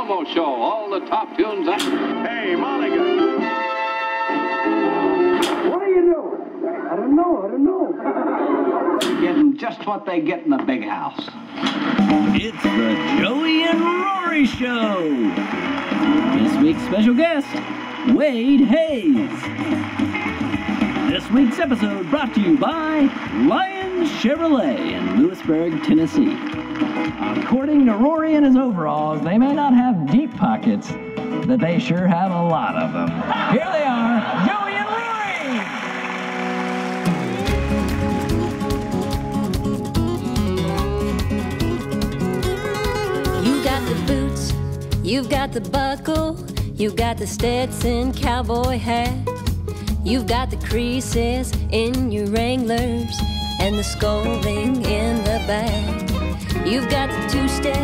Elmo Show. All the top tunes. Hey, Mulligan. What are you doing? I don't know. They're getting just what they get in the big house. It's the Joey and Rory Show. This week's special guest, Wade Hayes. This week's episode brought to you by Lion Chevrolet in Lewisburg, Tennessee. According to Rory and his overalls, they may not have deep pockets, but they sure have a lot of them. Here they are, Joey and Rory! You got the boots, you've got the buckle, you've got the Stetson cowboy hat, you've got the creases in your Wranglers, and the scolding in the back. You've got the two-step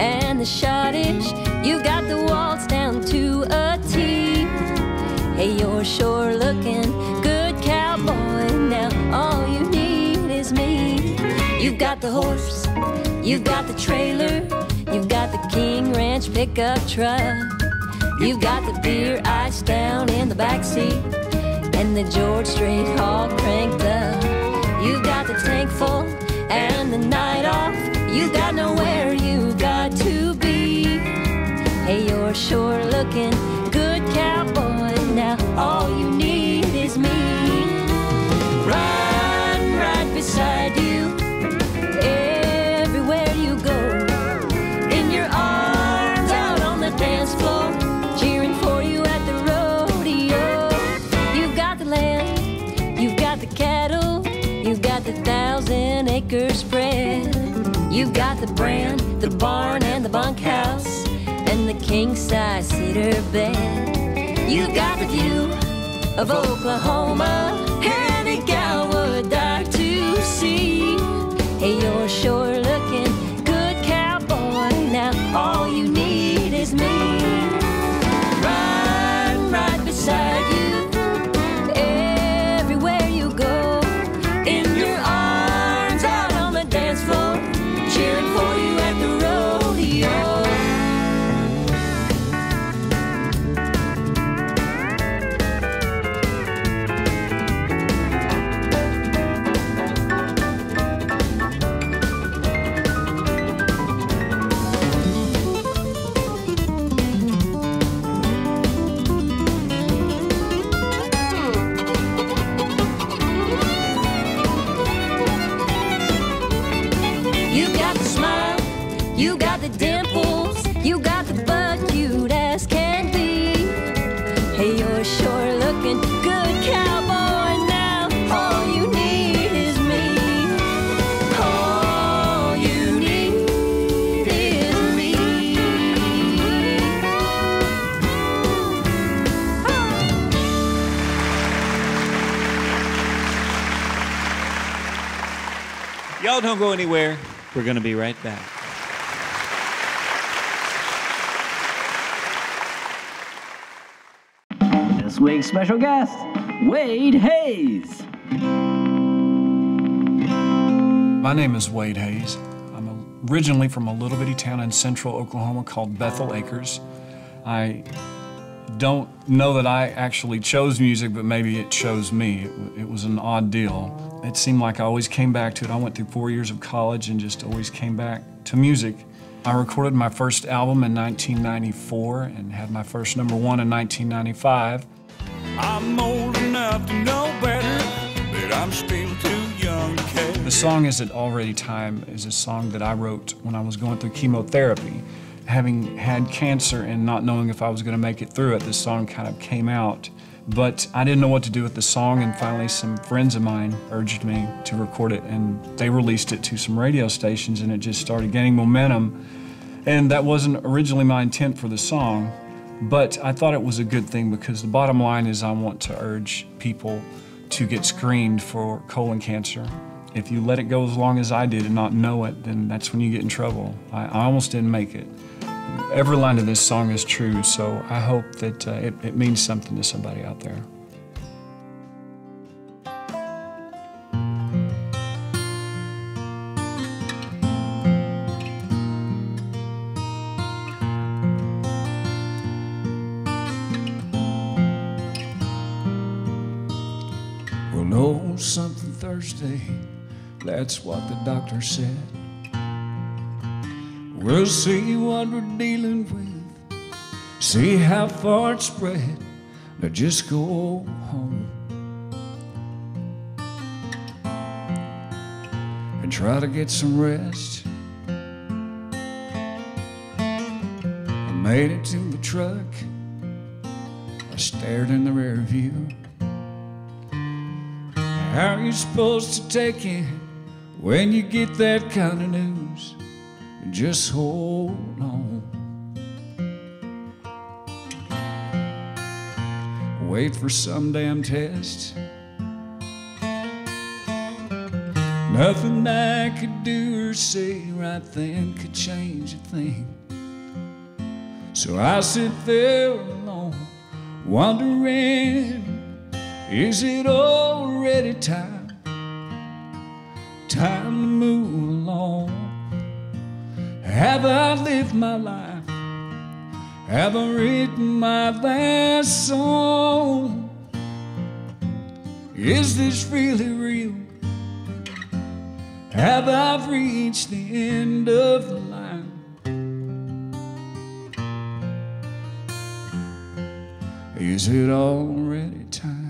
and the shortish. You've got the waltz down to a T. Hey, you're sure looking good, cowboy. Now all you need is me. You've got the horse, you've got the trailer, you've got the King Ranch pickup truck, you've got the beer iced down in the backseat, and the George Strait all cranked up. You've got the tank full and the night off. You got nowhere, you got to be. Hey, you're sure looking good, cowboy. Now all you need is me. Run right beside you, everywhere you go. In your arms, out on the dance floor, cheering for you at the rodeo. You've got the land, you've got the cattle, you've got the 1,000-acre spread. You've got the brand, the barn, and the bunkhouse, and the king-size cedar bed. You've got the view of Oklahoma, any gal would die to see. Hey, you're sure looking good, cowboy. Now all you need is me. Run right beside you. Y'all don't go anywhere. We're going to be right back. This week's special guest, Wade Hayes. My name is Wade Hayes. I'm originally from a little bitty town in central Oklahoma called Bethel Acres. I don't know that I actually chose music, but maybe it chose me. It was an odd deal. It seemed like I always came back to it. I went through 4 years of college and just always came back to music. I recorded my first album in 1994 and had my first #1 in 1995. I'm old enough to know better, but I'm still too young to care. The song Is It Already Time is a song that I wrote when I was going through chemotherapy. Having had cancer and not knowing if I was gonna make it through it, this song kind of came out. But I didn't know what to do with the song, and finally some friends of mine urged me to record it, and they released it to some radio stations, and it just started gaining momentum. And that wasn't originally my intent for the song, but I thought it was a good thing, because the bottom line is I want to urge people to get screened for colon cancer. If you let it go as long as I did and not know it, then that's when you get in trouble. I almost didn't make it. Every line of this song is true, so I hope that it means something to somebody out there. something Thursday, that's what the doctor said. We'll see what we're dealing with, see how far it spread. Now just go home and try to get some rest. I made it to the truck, I stared in the rear view. How are you supposed to take it when you get that kind of news? Just hold on, wait for some damn test. Nothing I could do or say right then could change a thing. So I sit there alone, wondering, is it already time? Time to move along. Have I lived my life? Have I written my last song? Is this really real? Have I reached the end of the line? Is it already time?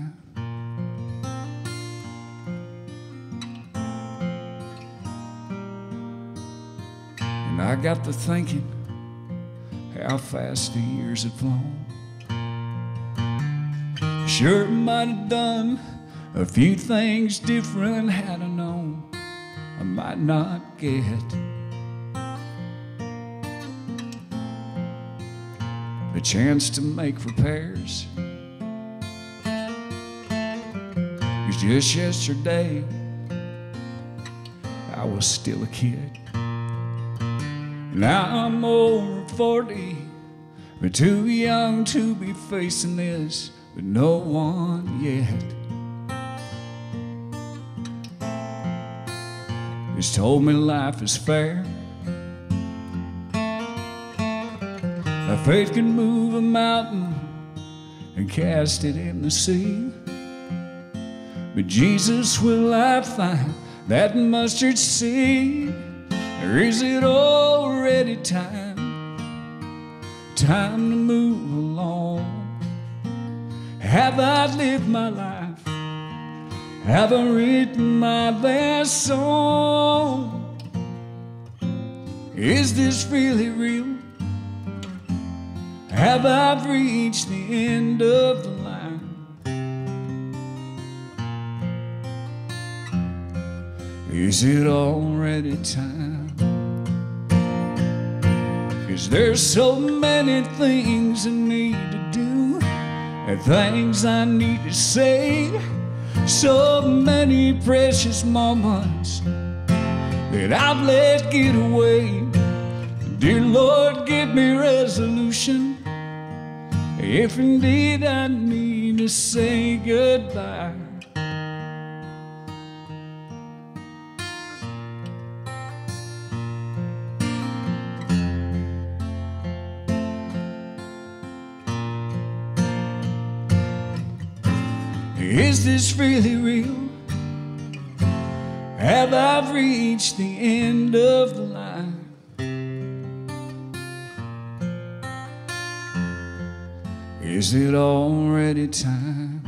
I got to thinking how fast the years had flown. Sure might have done a few things different had I known. I might not get the chance to make repairs. It was just yesterday I was still a kid. Now I'm over 40, but too young to be facing this, but no one yet has told me life is fair. A faith can move a mountain and cast it in the sea, but Jesus will I find that mustard seed. Or is it already time, time to move along? Have I lived my life? Have I written my last song? Is this really real? Have I reached the end of the line? Is it already time? 'Cause there's so many things I need to do, and things I need to say, so many precious moments that I've let get away. Dear Lord, give me resolution, if indeed I need to say goodbye. Is this really real? Have I reached the end of the line? Is it already time?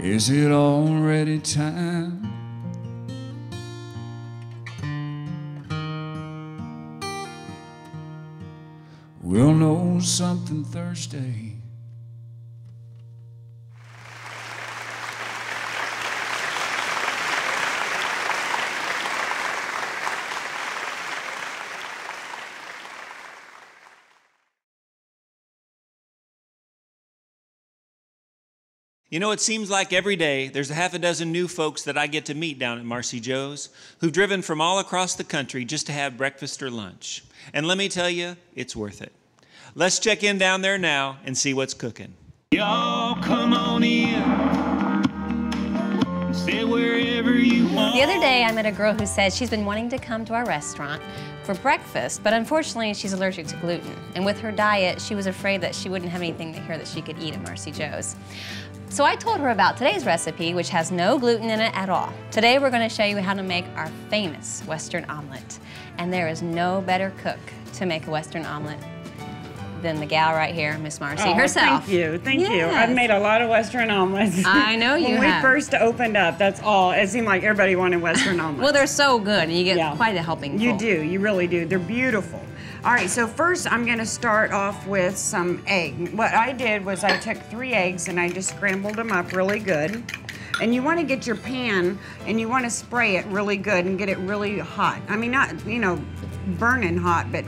Is it already time? We'll know something Thursday. You know, it seems like every day there's a half a dozen new folks that I get to meet down at Marcy Joe's who've driven from all across the country just to have breakfast or lunch. And let me tell you, it's worth it. Let's check in down there now and see what's cooking. Y'all come on in, sit wherever you want. The other day, I met a girl who said she's been wanting to come to our restaurant for breakfast, but unfortunately, she's allergic to gluten. And with her diet, she was afraid that she wouldn't have anything here that she could eat at Marcy Joe's. So I told her about today's recipe, which has no gluten in it at all. Today, we're going to show you how to make our famous Western omelet. And there is no better cook to make a Western omelet than the gal right here, Miss Marcy herself. Thank you. I've made a lot of Western omelets. I know you have. When we first opened up, that's all. It seemed like everybody wanted Western omelets. Well, they're so good, and you get quite a helping bowl. You do. You really do. They're beautiful. All right, so first I'm gonna start off with some egg. What I did was I took 3 eggs and I just scrambled them up really good. And you wanna get your pan and you wanna spray it really good and get it really hot. I mean, not, you know, burning hot, but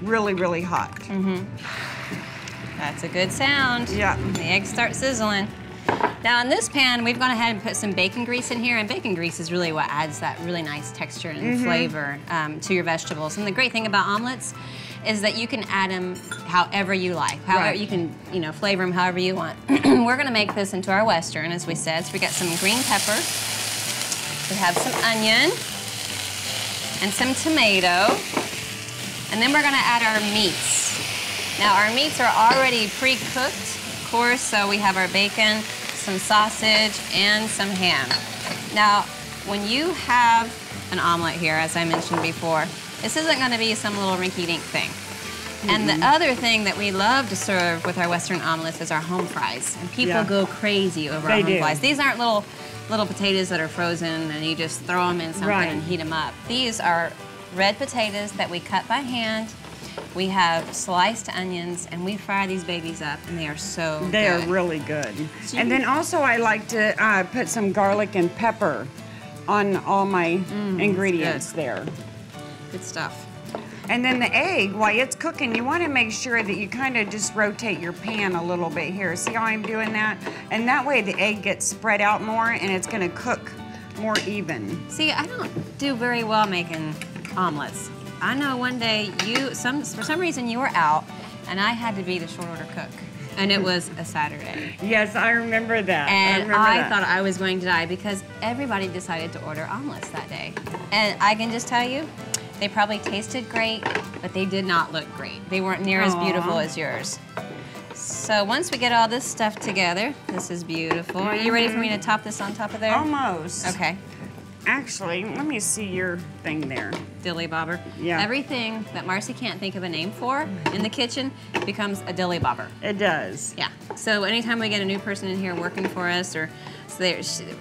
really, really hot. Mm-hmm. That's a good sound. Yeah. The eggs start sizzling. Now in this pan, we've gone ahead and put some bacon grease in here, and bacon grease is really what adds that really nice texture and flavor to your vegetables. And the great thing about omelets is that you can add them however you like. You can, you know, flavor them however you want. We're gonna make this into our Western, as we said. So we got some green pepper, we have some onion, and some tomato, and then we're gonna add our meats. Now our meats are already pre-cooked, of course, so we have our bacon, some sausage, and some ham. Now, when you have an omelet here, as I mentioned before, this isn't gonna be some little rinky-dink thing. And the other thing that we love to serve with our Western omelets is our home fries. And people go crazy over our home fries. These aren't little potatoes that are frozen and you just throw them in something and heat them up. These are red potatoes that we cut by hand. We have sliced onions, and we fry these babies up, and they are so good. They are really good. And then also I like to put some garlic and pepper on all my ingredients there. Good stuff. And then the egg, while it's cooking, you want to make sure that you kind of just rotate your pan a little bit here. See how I'm doing that? And that way the egg gets spread out more, and it's going to cook more even. See, I don't do very well making omelets. I know one day for some reason you were out, and I had to be the short order cook, and it was a Saturday. Yes, I remember that. And I thought I was going to die because everybody decided to order omelets that day. And I can just tell you, they probably tasted great, but they did not look great. They weren't near as beautiful as yours. So once we get all this stuff together, this is beautiful. Are you ready for me to top this on top of there? Almost. Okay. Actually, let me see your thing there. Dilly bobber. Yeah. Everything that Marcy can't think of a name for in the kitchen becomes a dilly bobber. It does. Yeah. So anytime we get a new person in here working for us, or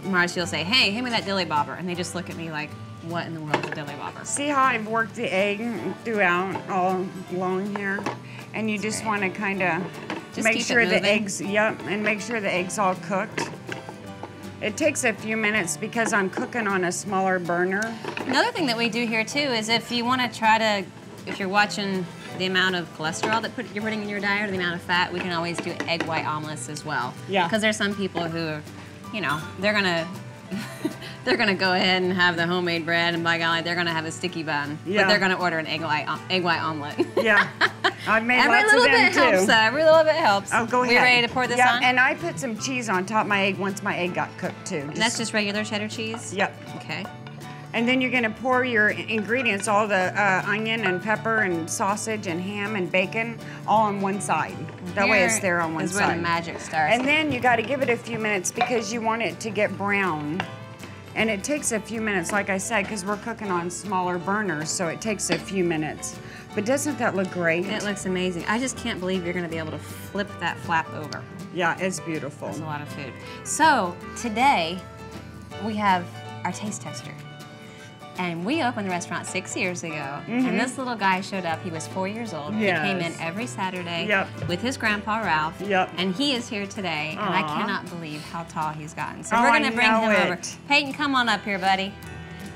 Marcy will say, "Hey, hand me that dilly bobber," and they just look at me like, "What in the world is a dilly bobber?" See how I've worked the egg throughout all along here, and you just want to kind of make sure the eggs. Yep, and make sure the eggs all cooked. It takes a few minutes because I'm cooking on a smaller burner. Another thing that we do here too is if you want to if you're watching the amount of cholesterol that you're putting in your diet or the amount of fat, we can always do egg white omelets as well. Yeah. Because there's some people who, you know, they're gonna go ahead and have the homemade bread, and by golly, they're gonna have a sticky bun. Yeah. But they're gonna order an egg white omelet. Yeah. I've made lots of them too. Every little bit helps. Oh, go ahead. We ready to pour this on? Yeah, and I put some cheese on top of my egg once my egg got cooked too. And that's just regular cheddar cheese? Yep. Okay. And then you're gonna pour your ingredients, all the onion and pepper and sausage and ham and bacon, all on one side. That way it's there on one side. That's where the magic starts. And then you gotta give it a few minutes because you want it to get brown. And it takes a few minutes, like I said, because we're cooking on smaller burners, so it takes a few minutes. But doesn't that look great? It looks amazing. I just can't believe you're gonna be able to flip that flap over. Yeah, it's beautiful. It's a lot of food. So today, we have our taste tester. And we opened the restaurant 6 years ago, and this little guy showed up. He was 4 years old. Yes. He came in every Saturday with his grandpa, Ralph, and he is here today, and I cannot believe how tall he's gotten. So we're gonna bring him over. Peyton, come on up here, buddy.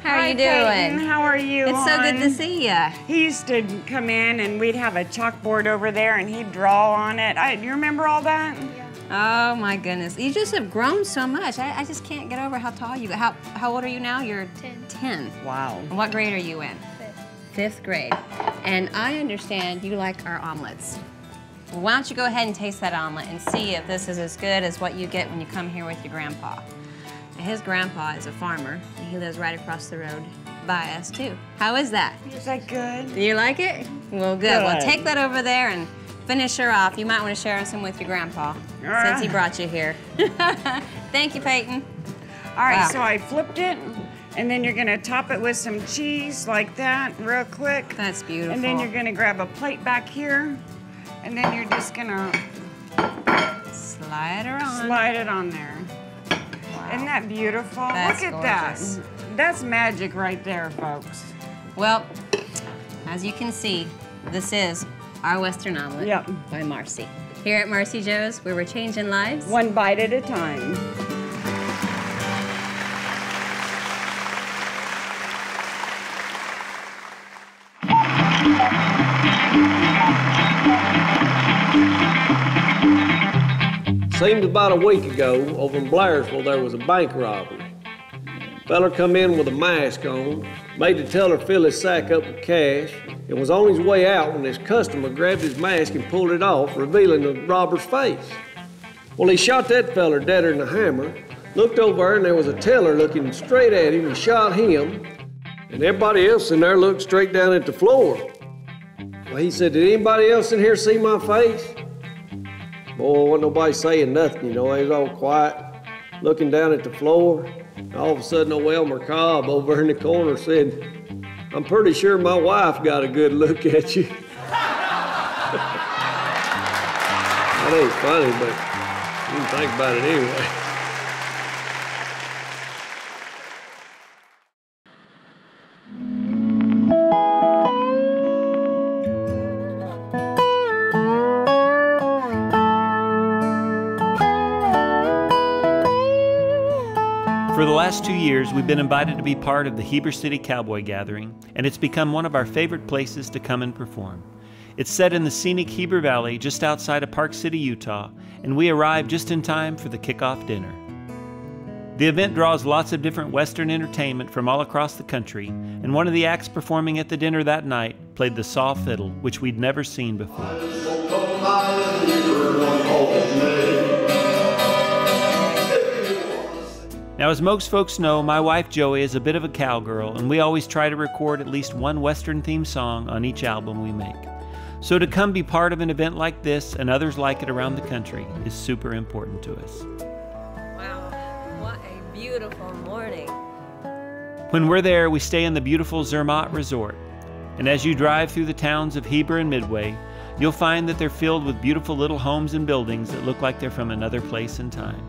How are you doing? Peyton, how are you? It's so good to see you. He used to come in, and we'd have a chalkboard over there, and he'd draw on it. You remember all that? Yeah. Oh my goodness, you just have grown so much. I just can't get over how tall you got. How old are you now? You're 10. Wow. And what grade are you in? Fifth grade. And I understand you like our omelets. Well, why don't you go ahead and taste that omelet and see if this is as good as what you get when you come here with your grandpa. His grandpa is a farmer, and he lives right across the road by us, too. How is that? Is that good? You like it? Well, good. Well, take that over there and finish her off. You might want to share some with your grandpa, since he brought you here. Thank you, Peyton. All right, so I flipped it, and then you're going to top it with some cheese like that real quick. That's beautiful. And then you're going to grab a plate back here, and then you're just going to slide her on. Slide it on there. Isn't that beautiful? That's Look at gorgeous. That. That's magic right there, folks. Well, as you can see, this is our Western Omelet by Marcy. Here at Marcy Joe's, where we're changing lives. One bite at a time. Seemed about a week ago, over in Blairsville, there was a bank robbery. Feller come in with a mask on, made the teller fill his sack up with cash, and was on his way out when his customer grabbed his mask and pulled it off, revealing the robber's face. Well, he shot that feller deader than a hammer, looked over, and there was a teller looking straight at him and shot him, and everybody else in there looked straight down at the floor. Well, he said, "Did anybody else in here see my face?" Boy, wasn't nobody saying nothing, you know. They was all quiet, looking down at the floor. And all of a sudden, old Elmer Cobb over in the corner said, "I'm pretty sure my wife got a good look at you." That ain't funny, but you can think about it anyway. For the last 2 years, we've been invited to be part of the Heber City Cowboy Gathering, and it's become one of our favorite places to come and perform. It's set in the scenic Heber Valley, just outside of Park City, Utah, and we arrive just in time for the kickoff dinner. The event draws lots of different Western entertainment from all across the country, and one of the acts performing at the dinner that night played the saw fiddle, which we'd never seen before. Now, as most folks know, my wife Joey is a bit of a cowgirl, and we always try to record at least one Western-themed song on each album we make. So to come be part of an event like this and others like it around the country is super important to us. Wow, what a beautiful morning. When we're there, we stay in the beautiful Zermatt Resort. And as you drive through the towns of Heber and Midway, you'll find that they're filled with beautiful little homes and buildings that look like they're from another place and time.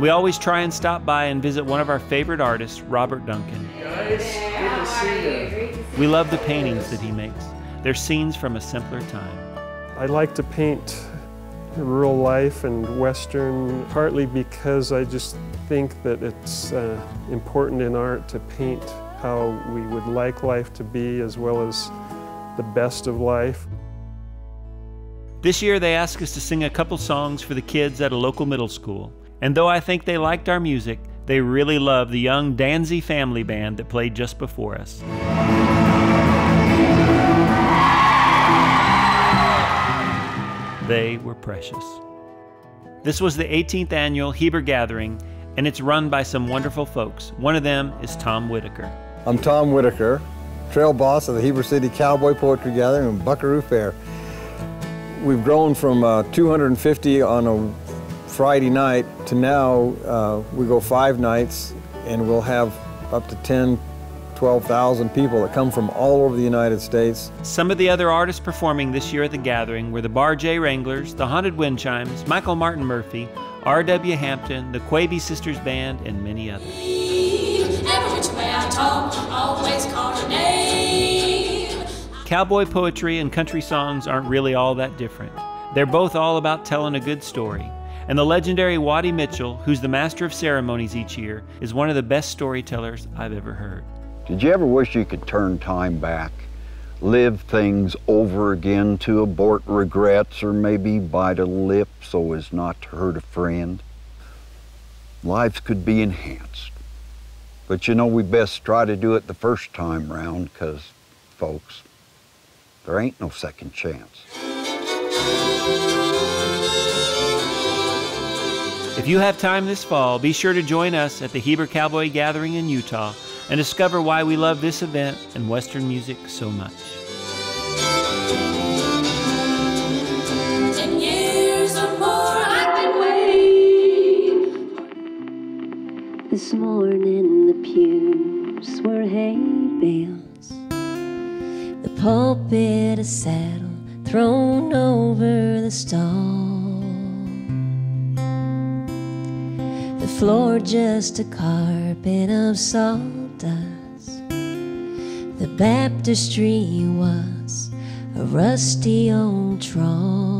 We always try and stop by and visit one of our favorite artists, Robert Duncan. Guys, good to see you. We love the paintings that he makes. They're scenes from a simpler time. I like to paint rural life and Western, partly because I just think that it's important in art to paint how we would like life to be, as well as the best of life. This year they asked us to sing a couple songs for the kids at a local middle school. And though I think they liked our music, they really loved the young Danzi family band that played just before us. They were precious. This was the 18th annual Heber Gathering, and it's run by some wonderful folks. One of them is Tom Whitaker. I'm Tom Whitaker, trail boss of the Heber City Cowboy Poetry Gathering and Buckaroo Fair. We've grown from 250 on a Friday night to now, we go 5 nights, and we'll have up to 10, 12,000 people that come from all over the United States. Some of the other artists performing this year at the gathering were the Bar J Wranglers, the Haunted Wind Chimes, Michael Martin Murphy, R.W. Hampton, the Quaby Sisters Band, and many others. Every which way I talk, always call your name. Cowboy poetry and country songs aren't really all that different. They're both all about telling a good story. And the legendary Waddy Mitchell, who's the master of ceremonies each year, is one of the best storytellers I've ever heard. Did you ever wish you could turn time back, live things over again to abort regrets, or maybe bite a lip so as not to hurt a friend? Lives could be enhanced. But you know, we best try to do it the first time round, because, folks, there ain't no second chance. If you have time this fall, be sure to join us at the Heber Cowboy Gathering in Utah and discover why we love this event and Western music so much. This morning the pews were hay bales, the pulpit a saddle thrown over the stall, the floor just a carpet of sawdust, the baptistry was a rusty old trough.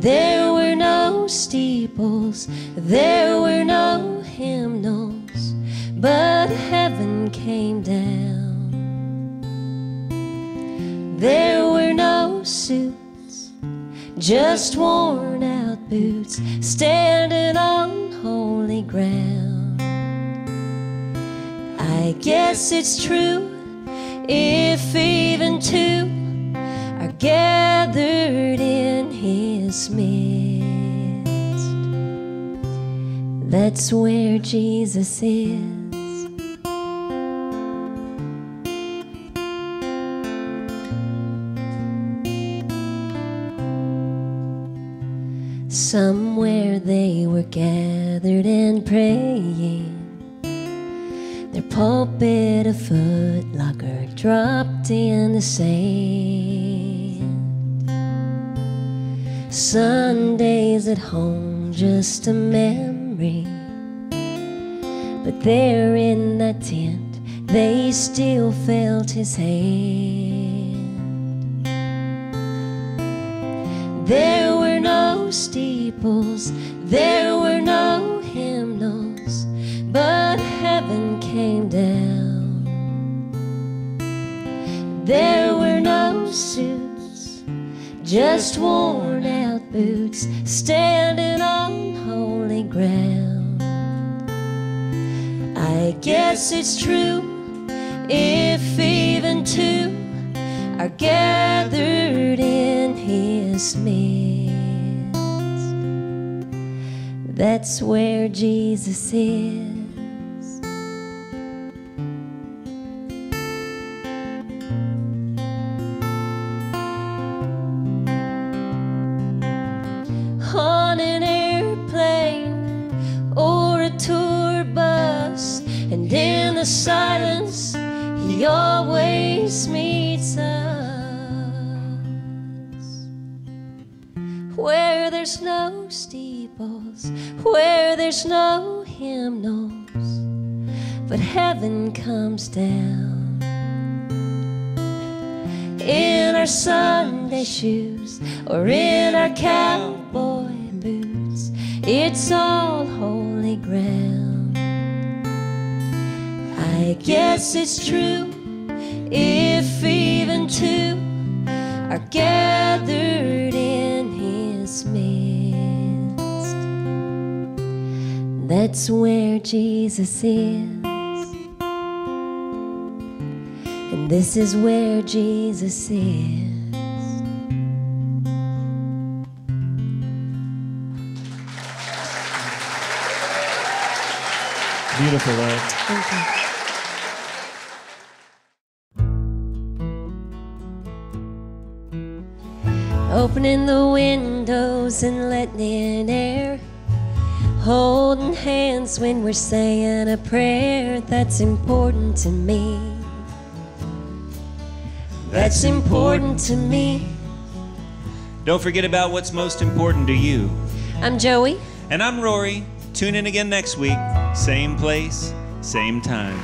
There were no steeples, there were no hymnals, but heaven came down. There were no suits, just worn out boots, standing on holy ground. I guess it's true, if even two are gathered in his midst, that's where Jesus is. Somewhere they were gathered and praying, their pulpit a foot locker dropped in the sand. Sundays at home, just a memory, but there in that tent they still felt his hand. There were no steeples, there were no hymnals, but heaven came down. There were no suits, just worn out boots, standing on holy ground. I guess it's true, if even two are gathered in his midst, that's where Jesus is. In the silence, he always meets us. Where there's no steeples, where there's no hymnals, but heaven comes down. In our Sunday shoes or in our cowboy boots, it's all holy ground. I guess it's true, if even two are gathered in his midst, that's where Jesus is. And this is where Jesus is. Beautiful, right? Thank you. Opening the windows and letting in air, holding hands when we're saying a prayer, that's important to me, that's important to me. Don't forget about what's most important to you. I'm Joey. And I'm Rory. Tune in again next week, same place, same time.